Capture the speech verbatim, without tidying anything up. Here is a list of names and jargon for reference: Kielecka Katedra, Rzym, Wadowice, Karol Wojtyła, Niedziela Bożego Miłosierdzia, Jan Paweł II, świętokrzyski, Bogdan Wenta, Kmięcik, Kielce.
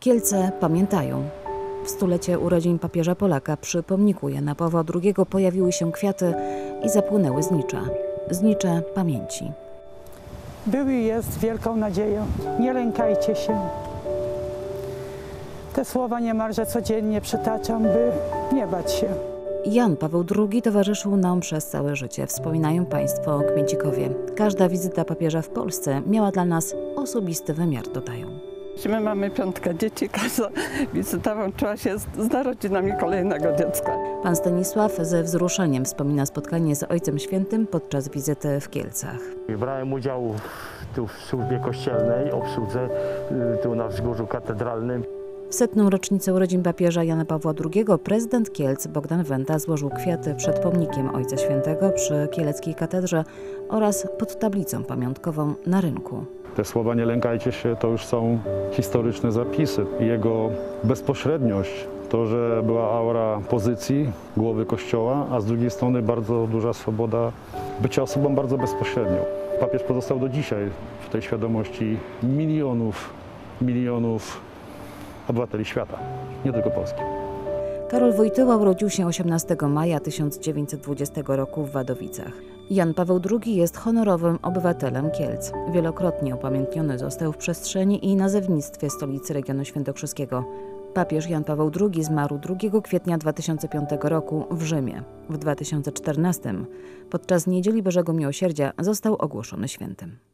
Kielce pamiętają. W stulecie urodzin papieża Polaka przy pomniku Jana Pawła drugiego pojawiły się kwiaty i zapłynęły znicza. Znicze pamięci. Był i jest wielką nadzieją. Nie lękajcie się. Te słowa niemalże codziennie przytaczam, by nie bać się. Jan Paweł drugi towarzyszył nam przez całe życie, wspominają Państwo Kmięcikowie. Każda wizyta papieża w Polsce miała dla nas osobisty wymiar, dodają. My mamy piątkę dzieci, każda wizyta łączyła się z narodzinami kolejnego dziecka. Pan Stanisław ze wzruszeniem wspomina spotkanie z Ojcem Świętym podczas wizyty w Kielcach. Brałem udział tu w służbie kościelnej, obsłudze tu na wzgórzu katedralnym. W setną rocznicę urodzin papieża Jana Pawła drugiego prezydent Kielc Bogdan Wenta złożył kwiaty przed pomnikiem Ojca Świętego przy Kieleckiej Katedrze oraz pod tablicą pamiątkową na rynku. Te słowa "nie lękajcie się" to już są historyczne zapisy. Jego bezpośredniość, to, że była aura pozycji głowy Kościoła, a z drugiej strony bardzo duża swoboda bycia osobą bardzo bezpośrednią. Papież pozostał do dzisiaj w tej świadomości milionów, milionów obywateli świata, nie tylko Polski. Karol Wojtyła urodził się osiemnastego maja tysiąc dziewięćset dwudziestego roku w Wadowicach. Jan Paweł drugi jest honorowym obywatelem Kielc. Wielokrotnie upamiętniony został w przestrzeni i nazewnictwie stolicy regionu świętokrzyskiego. Papież Jan Paweł drugi zmarł drugiego kwietnia dwa tysiące piątego roku w Rzymie. W dwa tysiące czternastym podczas Niedzieli Bożego Miłosierdzia został ogłoszony świętym.